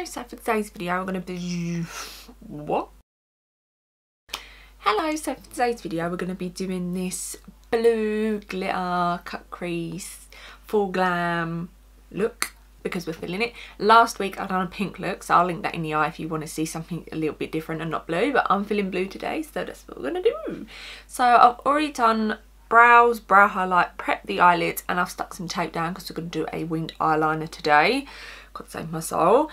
Hello, so for today's video I'm going to be... What? Hello, so for today's video we're going to be doing this blue glitter cut crease full glam look because we're feeling it. Last week I've done a pink look, so I'll link that in the eye if you want to see something a little bit different and not blue, but I'm feeling blue today, so that's what we're going to do. So I've already done brows, brow highlight, prep the eyelids, and I've stuck some tape down because we're going to do a winged eyeliner today. God save my soul.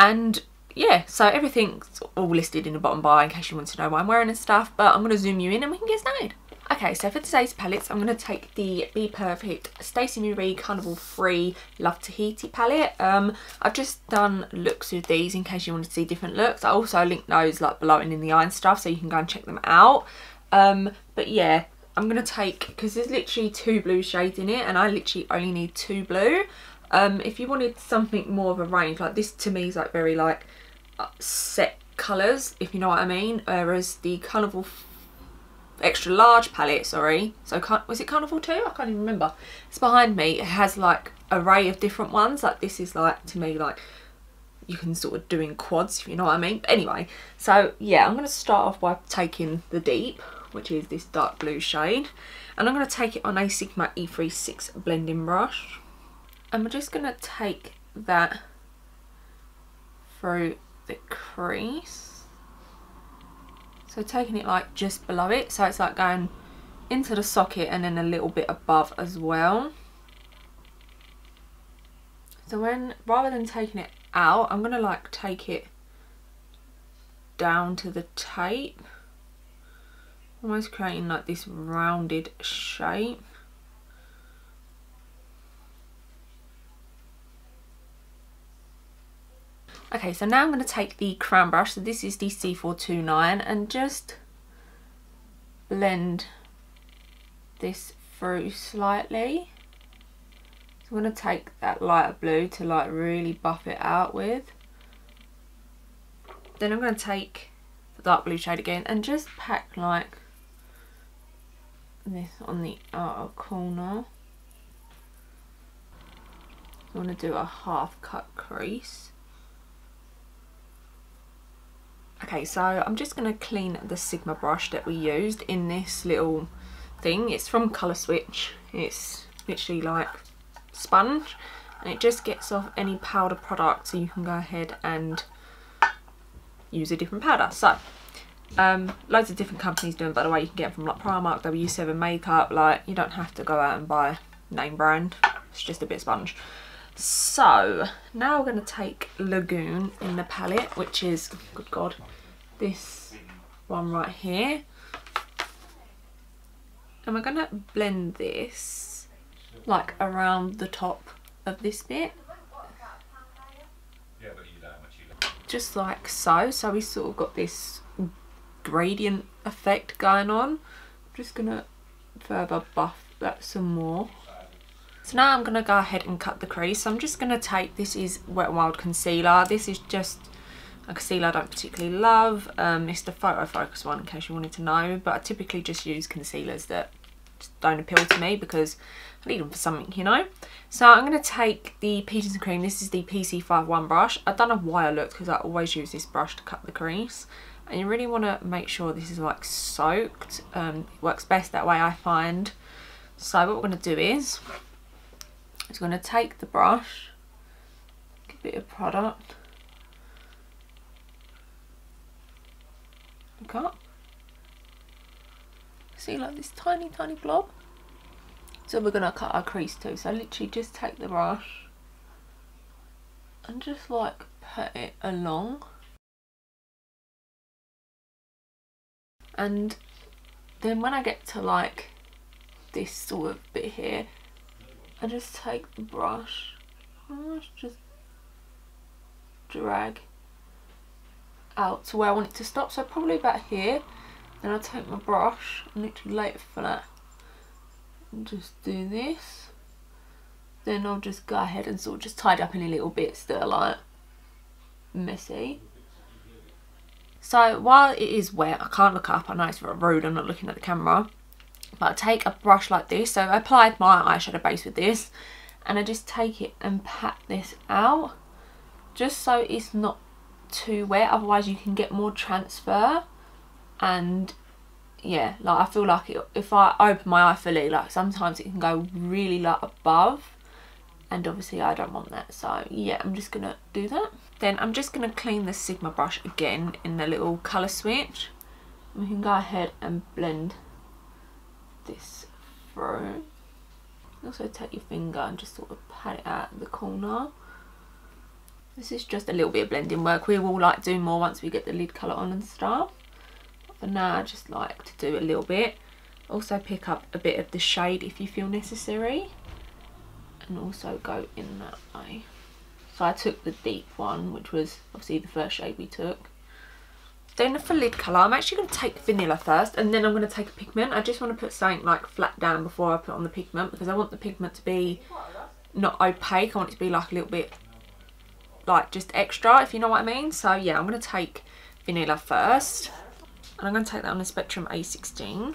And yeah, so everything's all listed in the bottom bar in case you want to know what I'm wearing and stuff, but I'm going to zoom you in and we can get started. Okay, so for today's palettes, I'm going to take the Be Perfect Stacey Marie Carnival 3 Love Tahiti palette. I've just done looks with these in case you want to see different looks. I also link those like below and in the eye and stuff, so you can go and check them out. But yeah, I'm going to take, because there's literally two blue shades in it and I literally only need two blue. If you wanted something more of a range, like this to me is like very like set colours, if you know what I mean, whereas the Carnival Extra Large palette, sorry, so was it Carnival 2? I can't even remember. It's behind me. It has like an array of different ones. Like this is like, to me, like you can sort of do in quads, if you know what I mean. But anyway, so yeah, I'm going to start off by taking the deep, which is this dark blue shade, and I'm going to take it on a Sigma E36 blending brush. And we're just going to take that through the crease. So taking it like just below it. So it's like going into the socket and then a little bit above as well. So when, rather than taking it out, I'm going to like take it down to the tape. Almost creating like this rounded shape. Okay, so now I'm going to take the crown brush, so this is the C429, and just blend this through slightly. So I'm going to take that lighter blue to like really buff it out with. Then I'm going to take the dark blue shade again and just pack like this on the outer corner. I want to do a half cut crease. Okay, so I'm just going to clean the Sigma brush that we used in this little thing. It's from Colour Switch. It's literally like sponge, and it just gets off any powder product, so you can go ahead and use a different powder. So, loads of different companies do them, by the way. You can get them from like Primark, W7 Makeup, like you don't have to go out and buy name brand. It's just a bit of sponge. So now we're going to take Lagoon in the palette, which is, good God, this one right here, and we're going to blend this like around the top of this bit, just like so. So we sort of got this gradient effect going on. I'm just going to further buff that some more. So now I'm going to go ahead and cut the crease. So I'm just going to take, this is Wet n' Wild Concealer. This is just a concealer I don't particularly love. It's the Photo Focus one in case you wanted to know. But I typically just use concealers that just don't appeal to me because I need them for something, you know. So I'm going to take the Peaches and Cream. This is the PC 51 brush. I've done a wire look because I always use this brush to cut the crease. And you really want to make sure this is like soaked. It works best that way, I find. So what we're going to do is... just going to take the brush, give it a product, look up, see like this tiny, tiny blob. So we're going to cut our crease too. So literally just take the brush and just like put it along. And then when I get to like this sort of bit here, I just take the brush and just drag out to where I want it to stop, so probably about here. Then I take my brush and literally lay it flat and just do this. Then I'll just go ahead and sort of just tidy up any little bits that are like messy. So while it is wet, I can't look up, I know it's rude, I'm not looking at the camera. But I take a brush like this, so I applied my eyeshadow base with this, and I just take it and pat this out just so it's not too wet, otherwise you can get more transfer. And yeah, like I feel like it, if I open my eye fully, like sometimes it can go really like above, and obviously I don't want that. So yeah, I'm just gonna do that. Then I'm just gonna clean the Sigma brush again in the little colour switch. We can go ahead and blend this through. Also take your finger and just sort of pat it out in the corner. This is just a little bit of blending work. We will like do more once we get the lid colour on and stuff. But for now I just like to do a little bit. Also pick up a bit of the shade if you feel necessary. And also go in that way. So I took the deep one, which was obviously the first shade we took. Then for lid colour, I'm actually going to take vanilla first, and then I'm going to take a pigment. I just want to put something like flat down before I put on the pigment, because I want the pigment to be not opaque. I want it to be like a little bit like just extra, if you know what I mean. So yeah, I'm going to take vanilla first, and I'm going to take that on the Spectrum A16, and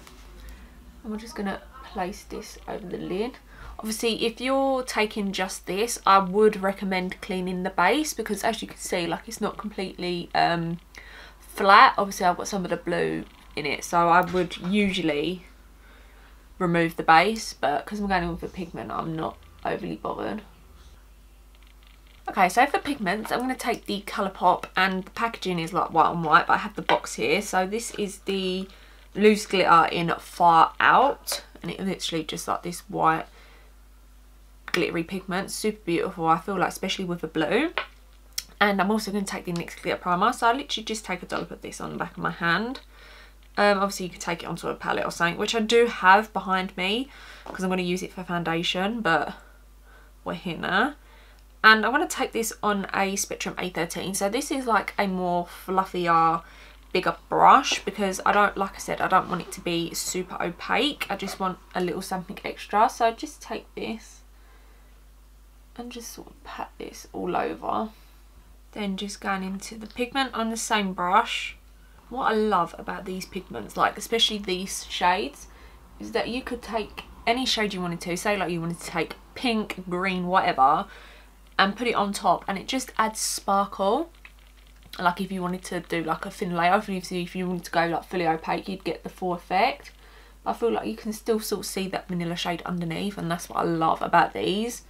we're just going to place this over the lid. Obviously, if you're taking just this, I would recommend cleaning the base, because as you can see, like it's not completely flat. Obviously, I've got some of the blue in it, so I would usually remove the base, but because I'm going in with a pigment, I'm not overly bothered. Okay, so for pigments, I'm going to take the ColourPop, and the packaging is like white on white, but I have the box here. So this is the Loose Glitter in Far Out, and it literally just like this white glittery pigment, super beautiful. I feel like, especially with the blue. And I'm also going to take the NYX Clear Primer, so I literally just take a dollop of this on the back of my hand. Obviously you could take it onto a palette or something, which I do have behind me, because I'm going to use it for foundation, but we're here now. And I want to take this on a Spectrum A13, so this is like a more fluffier, bigger brush, because I don't, like I said, I don't want it to be super opaque. I just want a little something extra, so I just take this and just sort of pat this all over. Then just going into the pigment on the same brush. What I love about these pigments, like especially these shades, is that you could take any shade you wanted to, say like you wanted to take pink, green, whatever, and put it on top, and it just adds sparkle. Like if you wanted to do like a thin layer, if you wanted to go like fully opaque, you'd get the full effect. I feel like you can still sort of see that vanilla shade underneath, and that's what I love about these.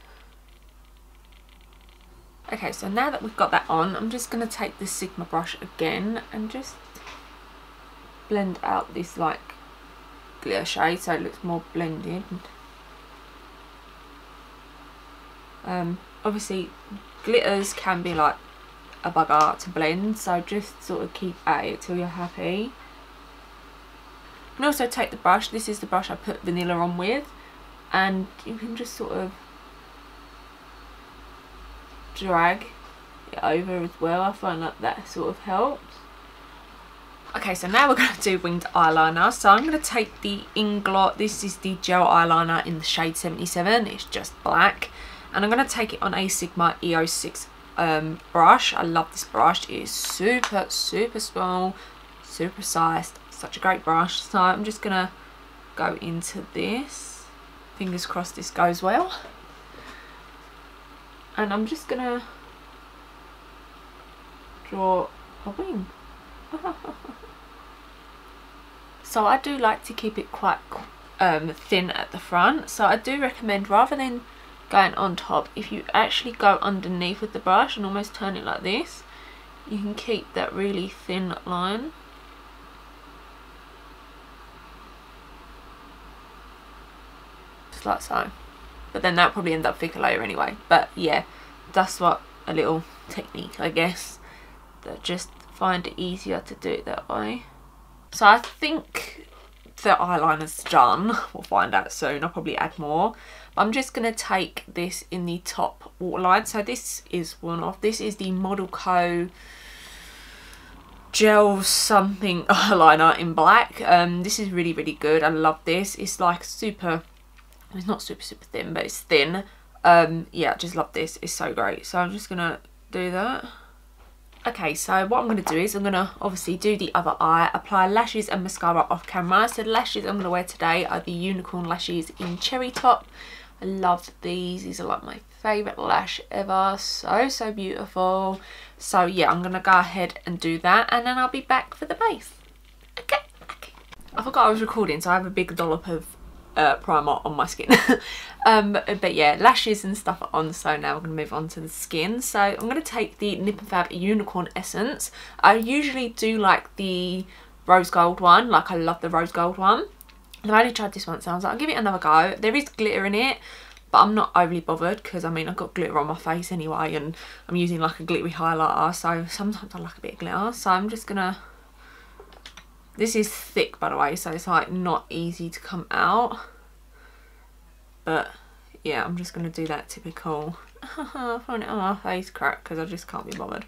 Okay, so now that we've got that on, I'm just going to take the Sigma brush again and just blend out this like glitter shade so it looks more blended. Obviously glitters can be like a bugger to blend, so just sort of keep at it till you're happy. You can also take the brush, this is the brush I put vanilla on with, and you can just sort of drag it over as well. I find like that sort of helps. Okay, so now we're going to do winged eyeliner. So I'm going to take the Inglot, this is the gel eyeliner in the shade 77, it's just black, and I'm going to take it on a Sigma E06 brush. I love this brush, it is super super small, super sized, such a great brush. So I'm just going to go into this, fingers crossed this goes well. And I'm just going to draw a wing. So I do like to keep it quite thin at the front. So I do recommend, rather than going on top, if you actually go underneath with the brush and almost turn it like this, you can keep that really thin line. Just like so. But then that'll probably end up thicker layer anyway. But yeah, that's what a little technique, I guess, that just find it easier to do it that way. So I think the eyeliner's done. We'll find out soon. I'll probably add more. I'm just going to take this in the top waterline. So this is one off. This is the Model Co gel something eyeliner in black. This is really, really good. I love this. It's like super... It's not super super thin, but it's thin. Yeah, I just love this, it's so great. So I'm just gonna do that. Okay, so what I'm gonna do is I'm gonna obviously do the other eye, apply lashes and mascara off camera. So the lashes I'm gonna wear today are the Unicorn Lashes in Cherry Top. I love these are like my favorite lash ever, so beautiful. So yeah, I'm gonna go ahead and do that and then I'll be back for the base. Okay. I forgot I was recording, so I have a big dollop of primer on my skin. But yeah, lashes and stuff are on, so now we're gonna move on to the skin. So I'm gonna take the Nip and Fab Unicorn Essence. I usually do like the rose gold one, like I love the rose gold one. And I only tried this once, so I was like, I'll give it another go. There is glitter in it, but I'm not overly bothered because I mean I've got glitter on my face anyway, and I'm using like a glittery highlighter, so sometimes I like a bit of glitter. So I'm just gonna, this is thick by the way, so it's like not easy to come out, but yeah, I'm just gonna do that typical throwing it on my face crack because I just can't be bothered.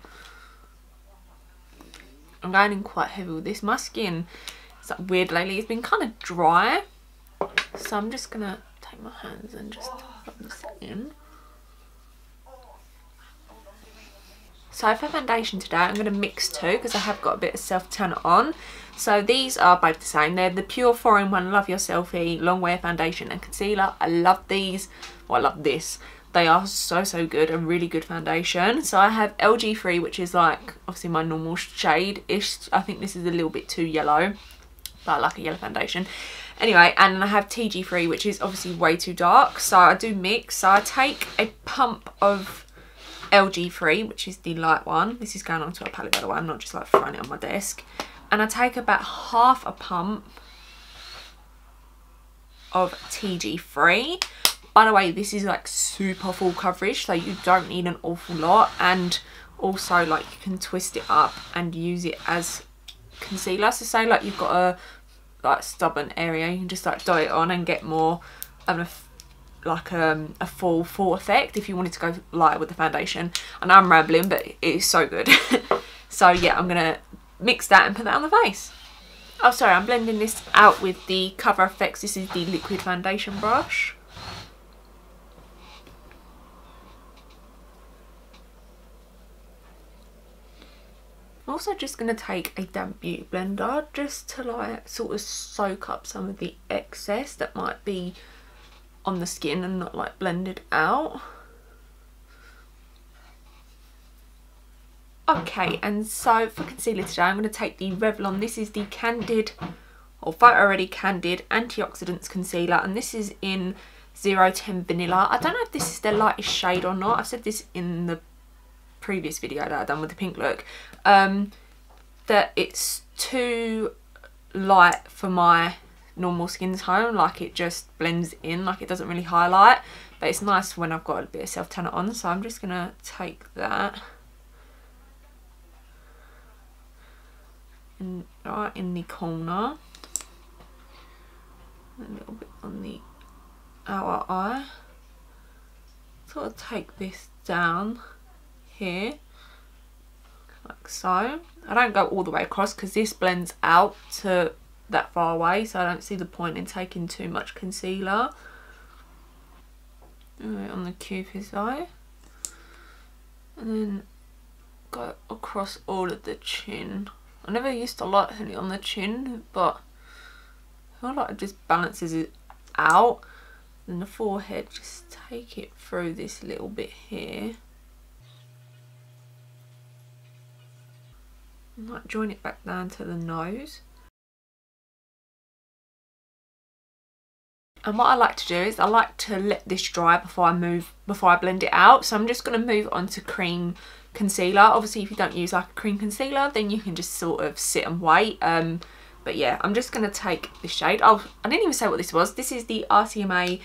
I'm going in quite heavy with this. My skin is like weird lately, it's been kind of dry, so I'm just gonna take my hands and just rub this in. So for foundation today, I'm going to mix two because I have got a bit of self-tan on. So these are both the same. They're the Pur 4-in-1 Love Your Selfie Long Wear Foundation and Concealer. I love these. Well, I love this. They are so good. A really good foundation. So I have LG3, which is like obviously my normal shade-ish. I think this is a little bit too yellow, but I like a yellow foundation. Anyway, and I have TG3, which is obviously way too dark. So I do mix. So I take a pump of LG3, which is the light one. This is going onto a palette by the way, I'm not just like throwing it on my desk. And I take about half a pump of TG3. By the way, this is like super full coverage, so you don't need an awful lot, and also like you can twist it up and use it as concealer. So say like you've got a like stubborn area, you can just like dot it on and get more of a full effect if you wanted to go lighter with the foundation. And I'm rambling, but it is so good. So yeah, I'm gonna mix that and put that on the face. Oh sorry, I'm blending this out with the Cover Effects. This is the liquid foundation brush. I'm also just gonna take a damp beauty blender just to like sort of soak up some of the excess that might be on the skin and not like blended out. Okay, and so for concealer today, I'm going to take the Revlon. This is the Candid or Photoready Candid Antioxidants Concealer, and this is in 010 Vanilla. I don't know if this is their lightest shade or not. I've said this in the previous video that I've done with the pink look, that it's too light for my normal skin tone, like it just blends in, like it doesn't really highlight, but it's nice when I've got a bit of self-tanner on. So I'm just gonna take that and right in the corner, a little bit on the outer eye, sort of take this down here like so. I don't go all the way across because this blends out to that far away, so I don't see the point in taking too much concealer. Right, on the cupid's eye, and then go across all of the chin. I never used to like honey on the chin, but I feel like it just balances it out. And the forehead, just take it through this little bit here, and like join it back down to the nose. And what I like to do is I like to let this dry before I blend it out. So I'm just going to move on to cream concealer. Obviously if you don't use like a cream concealer, then you can just sort of sit and wait. But yeah, I'm just going to take this shade. Oh, I didn't even say what this was. This is the RCMA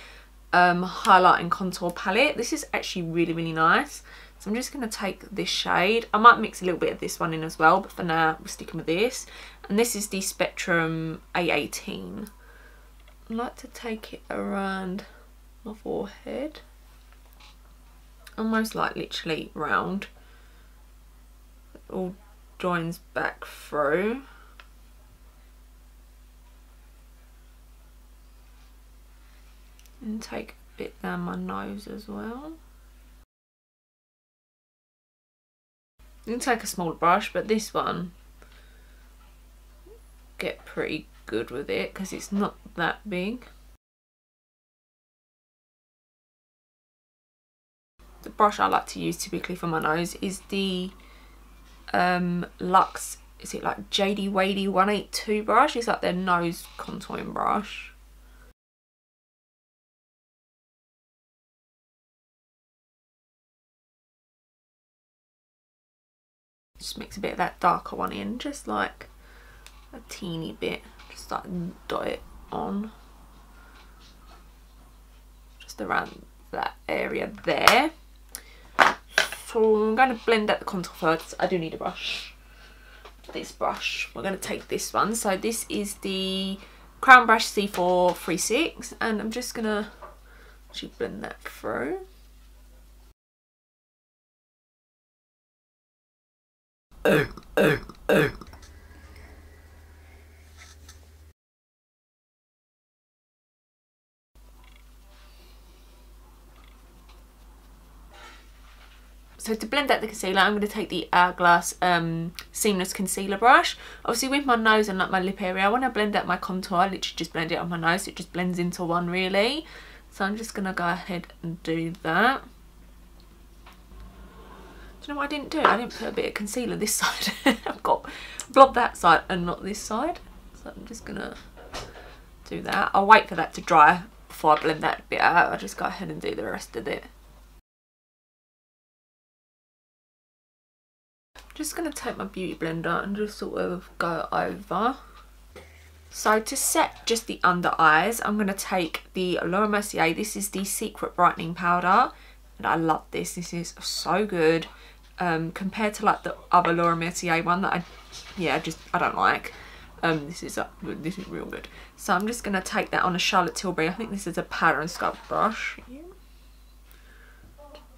Highlight and Contour Palette. This is actually really nice. So I'm just going to take this shade. I might mix a little bit of this one in as well, but for now we're sticking with this. And this is the Spectrum A18. I like to take it around my forehead, almost like literally round. It all joins back through. And take a bit down my nose as well. You can take a small brush, but this one, get pretty good with it because it's not that big. the brush I like to use typically for my nose is the Luxe, is it like JD Wadey 182 brush? It's like their nose contouring brush. Just mix a bit of that darker one in, just like a teeny bit, just like dot it on, just around that area there. So I'm going to blend out the contour first. I do need a brush. This brush, we're going to take this one. So this is the Crown Brush C436, and I'm just going to actually blend that through. So to blend out the concealer, I'm going to take the Hourglass Seamless Concealer Brush. Obviously with my nose and like my lip area, when I blend out my contour, I literally just blend it on my nose. It just blends into one really. So I'm just going to go ahead and do that. Do you know what I didn't do? I didn't put a bit of concealer this side. I've got blob that side and not this side. So I'm just going to do that. I'll wait for that to dry before I blend that bit out. I'll just go ahead and do the rest of it. Just going to take my beauty blender and just sort of go over. So to set just the under eyes, I'm going to take the Laura Mercier. This is the Secret Brightening Powder, and I love this. This is so good compared to like the other Laura Mercier one that I don't like. This is real good. So I'm just going to take that on a Charlotte Tilbury. I think this is a powder and sculpt brush. Yeah.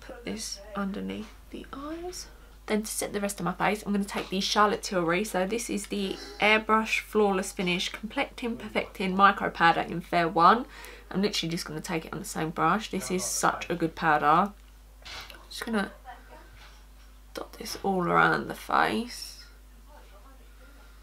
Put this underneath the eyes. Then to set the rest of my face, I'm going to take the Charlotte Tilbury. So this is the Airbrush Flawless Finish Complecting Perfecting Micro Powder in Fair 1. I'm literally just going to take it on the same brush. This is such a good powder. I'm just going to dot this all around the face.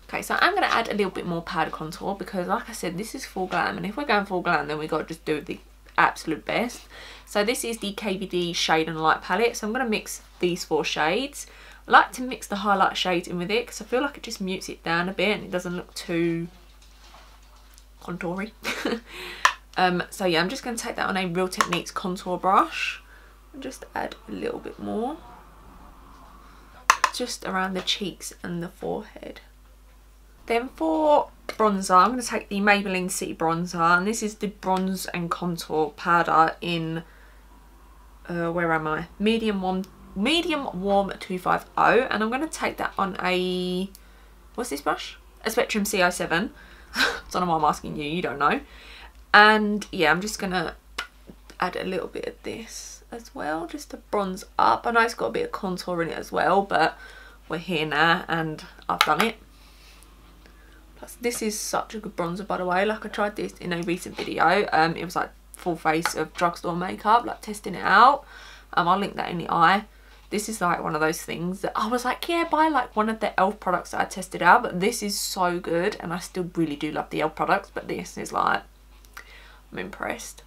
Okay, so I'm going to add a little bit more powder contour because, like I said, this is full glam. And if we're going full glam, then we've got to just do the absolute best. So this is the KVD Shade and Light palette. So I'm going to mix these four shades. I like to mix the highlight shades in with it because I feel like it just mutes it down a bit and it doesn't look too contoury. So yeah, I'm just going to take that on a Real Techniques contour brush and just add a little bit more just around the cheeks and the forehead. Then for bronzer, I'm going to take the Maybelline City Bronzer, and this is the Bronze and Contour Powder in, where am I? Medium Warm 250, and I'm going to take that on a, what's this brush? A Spectrum C07. I don't know why I'm asking you, you don't know. And yeah, I'm just going to add a little bit of this as well, just to bronze up. I know it's got a bit of contour in it as well, but we're here now and I've done it. This is such a good bronzer, by the way. Like, I tried this in a recent video. It was like full face of drugstore makeup, like testing it out. I'll link that in the eye. This is like one of those things that I was like, yeah, buy like one of the e.l.f. products that I tested out, but this is so good, and I still really do love the e.l.f. products, but this is like, I'm impressed.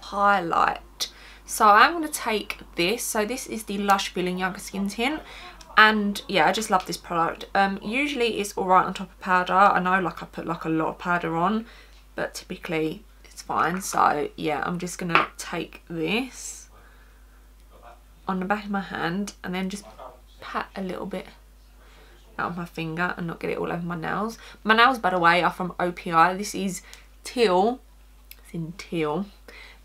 Highlight. So I'm going to take this. So this is the Lush Feeling Younger Skin Tint. And yeah, I just love this product. Usually it's all right on top of powder. I know, like, I put like a lot of powder on, but typically it's fine. So yeah, I'm just going to take this on the back of my hand and then just pat a little bit out of my finger and not get it all over my nails. My nails, by the way, are from OPI. This is teal. It's in teal.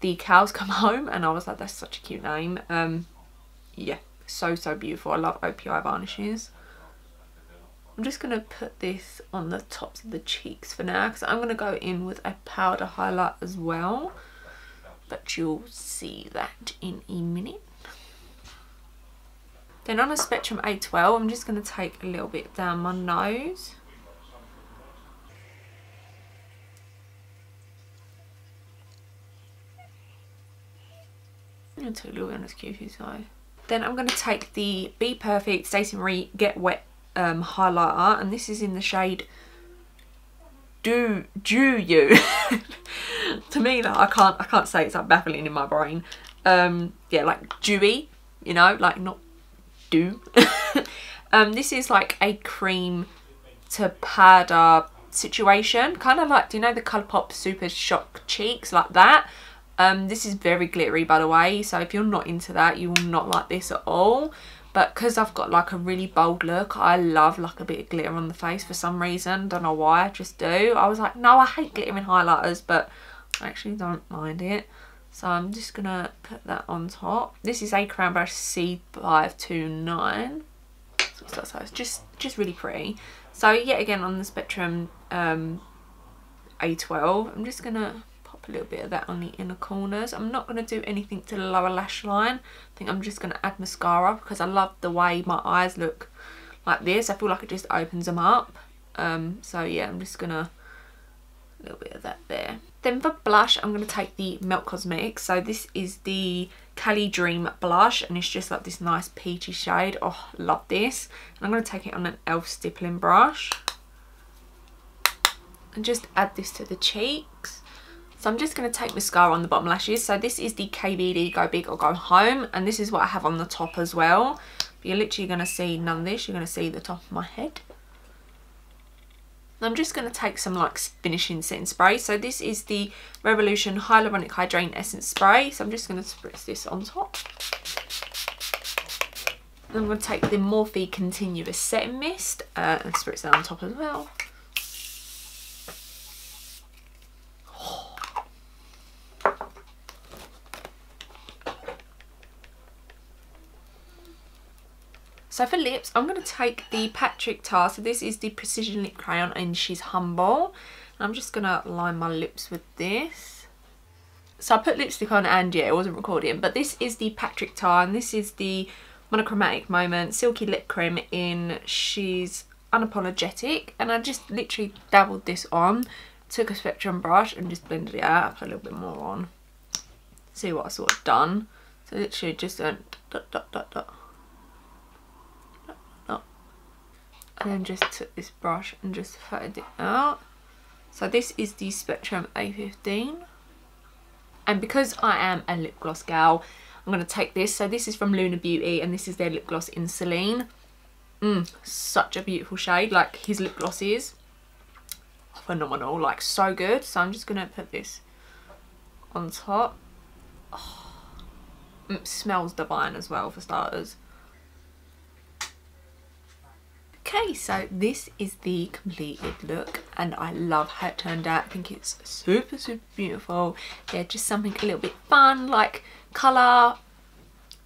The Cows Come Home, and I was like, that's such a cute name. Yeah. So beautiful. I love OPI varnishes. I'm just going to put this on the tops of the cheeks for now because I'm going to go in with a powder highlight as well, but you'll see that in a minute. Then on a Spectrum A12, I'm just going to take a little bit down my nose. I'm going to take a little bit on this cutie side. Then I'm going to take the Be Perfect Stacey Marie Get Wet highlighter, and this is in the shade Do You. To me, like, I can't say it. It's like baffling in my brain. yeah, like dewy, you know, like not dew. This is like a cream to powder situation, kind of like, do you know the ColourPop Super Shock Cheeks, like that. This is very glittery, by the way, so if you're not into that, you will not like this at all. But because I've got like a really bold look, I love like a bit of glitter on the face for some reason. Don't know why, I just do. I was like, no, I hate glittering highlighters, but I actually don't mind it. So I'm just going to put that on top. This is a Crown Brush C429. So it's just really pretty. So yet again on the Spectrum A12, I'm just going to a little bit of that on the inner corners. I'm not going to do anything to the lower lash line. I think I'm just going to add mascara because I love the way my eyes look like this. I feel like it just opens them up. So yeah, I'm just going to a little bit of that there. Then for blush, I'm going to take the Melt Cosmetics. So this is the Kylie Dream blush, and it's just like this nice peachy shade. Oh, love this. And I'm going to take it on an e.l.f. stippling brush and just add this to the cheeks. So I'm just going to take mascara on the bottom lashes. So this is the KBD Go Big or Go Home. And this is what I have on the top as well. But you're literally going to see none of this. You're going to see the top of my head. And I'm just going to take some like finishing setting spray. So this is the Revolution Hyaluronic Hydrating Essence Spray. So I'm just going to spritz this on top. And I'm going to take the Morphe Continuous Setting Mist and spritz that on top as well. So for lips, I'm going to take the Patrick Ta. So this is the Precision Lip Crayon and She's Humble. And I'm just going to line my lips with this. So I put lipstick on and yeah, it wasn't recording. But this is the Patrick Ta, and this is the Monochromatic Moment Silky Lip Cream in She's Unapologetic. And I just literally dabbled this on, took a Spectrum brush and just blended it out. I put a little bit more on. See what I sort of done. So literally just went dot dot dot dot. And then just took this brush and just flattened it out. So this is the Spectrum A15. And because I am a lip gloss gal, I'm going to take this. So this is from Luna Beauty, and this is their lip gloss in Celine. Such a beautiful shade. Like, his lip gloss is phenomenal. Like, so good. So I'm just going to put this on top. Oh, it smells divine as well, for starters. Okay, so this is the completed look, and I love how it turned out. I think it's super, super beautiful. Yeah, just something a little bit fun, like colour,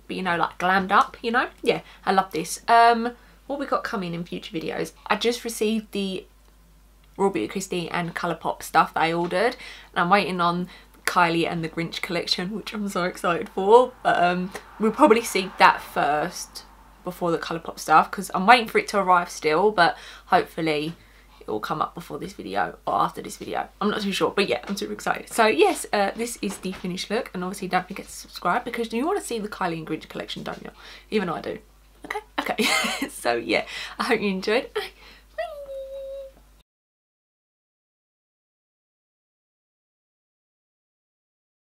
but you know, like glammed up, you know? Yeah, I love this. What we got coming in future videos, I just received the Raw Beauty Christie and ColourPop stuff that I ordered, and I'm waiting on Kylie and the Grinch collection, which I'm so excited for, but we'll probably see that first before the ColourPop stuff, because I'm waiting for it to arrive still, but hopefully it will come up before this video or after this video. I'm not too sure, but yeah, I'm super excited. So yes, this is the finished look, and obviously don't forget to subscribe because you want to see the Kylie and Grinch collection, don't you? Even I do. Okay, okay. So yeah, I hope you enjoyed.